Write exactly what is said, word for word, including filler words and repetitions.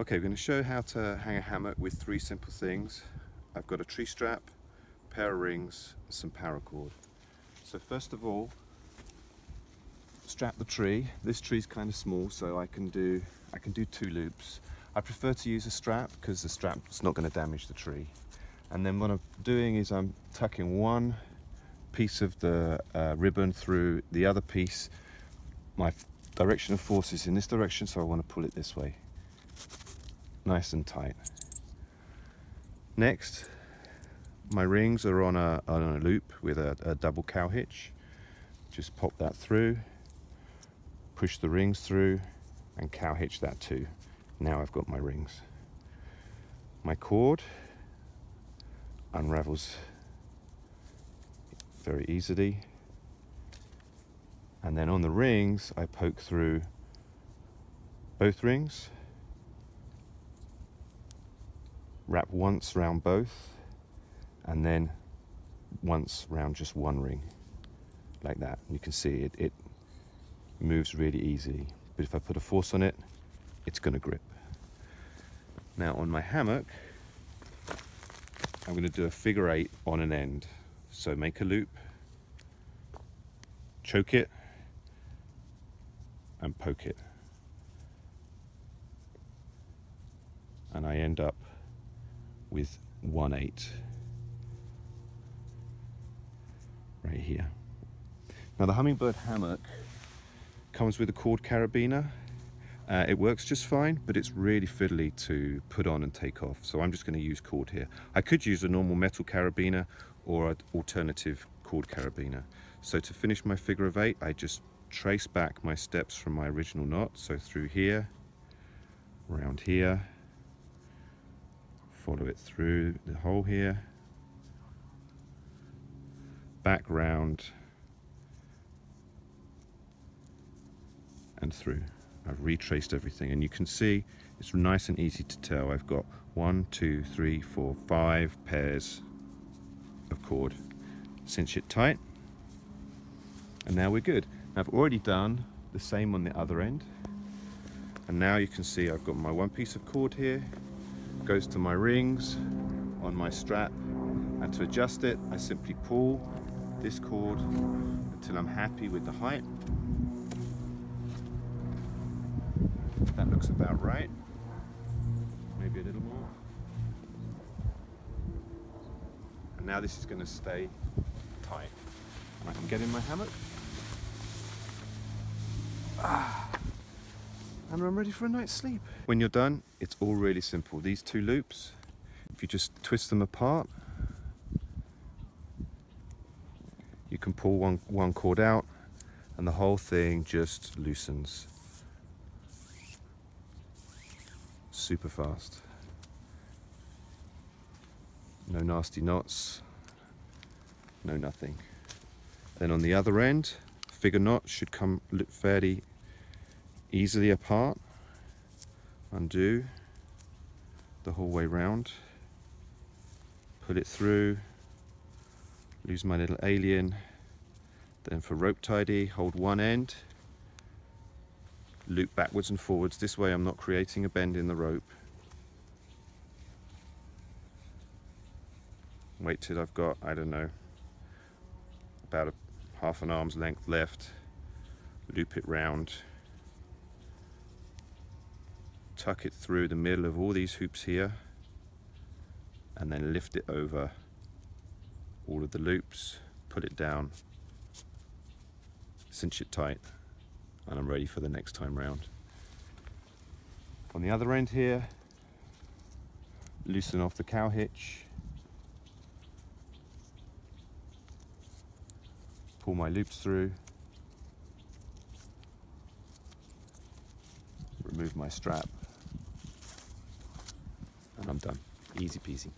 Okay, we're going to show how to hang a hammock with three simple things. I've got a tree strap, a pair of rings, and some paracord. So first of all, strap the tree. This tree's kind of small, so I can do I can do two loops. I prefer to use a strap because the strap's not going to damage the tree. And then what I'm doing is I'm tucking one piece of the uh, ribbon through the other piece. My direction of force is in this direction, so I want to pull it this way. Nice and tight. Next, my rings are on a, on a loop with a, a double cow hitch. Just pop that through, push the rings through, and cow hitch that too. Now I've got my rings. My cord unravels very easily. And then on the rings, I poke through both rings, wrap once round both, and then once round just one ring, like that. You can see it, it moves really easily. But if I put a force on it, it's gonna grip. Now on my hammock, I'm gonna do a figure eight on an end. So make a loop, choke it, and poke it, and I end up with one eight right here. Now the Hummingbird hammock comes with a cord carabiner. Uh, it works just fine, but it's really fiddly to put on and take off, so I'm just going to use cord here. I could use a normal metal carabiner or an alternative cord carabiner. So to finish my figure of eight, I just trace back my steps from my original knot, so through here, around here, follow it through the hole here, back round and through. I've retraced everything, and you can see it's nice and easy to tell. I've got one, two, three, four, five pairs of cord. Cinch it tight, and now we're good. Now, I've already done the same on the other end, and now you can see I've got my one piece of cord here, goes to my rings on my strap, and to adjust it I simply pull this cord until I'm happy with the height. That looks about right, maybe a little more, and now this is going to stay tight, and I can get in my hammock, ah, and I'm ready for a night's sleep. When you're done, it's all really simple. These two loops, if you just twist them apart, you can pull one, one cord out, and the whole thing just loosens. Super fast. No nasty knots, no nothing. Then on the other end, figure knot should come fairly easily apart. Undo the whole way round, pull it through, lose my little alien. Then for rope tidy, hold one end, loop backwards and forwards. This way I'm not creating a bend in the rope. Wait till I've got, I don't know, about a half an arm's length left, loop it round, tuck it through the middle of all these hoops here, and then lift it over all of the loops, put it down, cinch it tight, and I'm ready for the next time round. On the other end here, loosen off the cow hitch, pull my loops through, remove my strap, and I'm done. Easy peasy.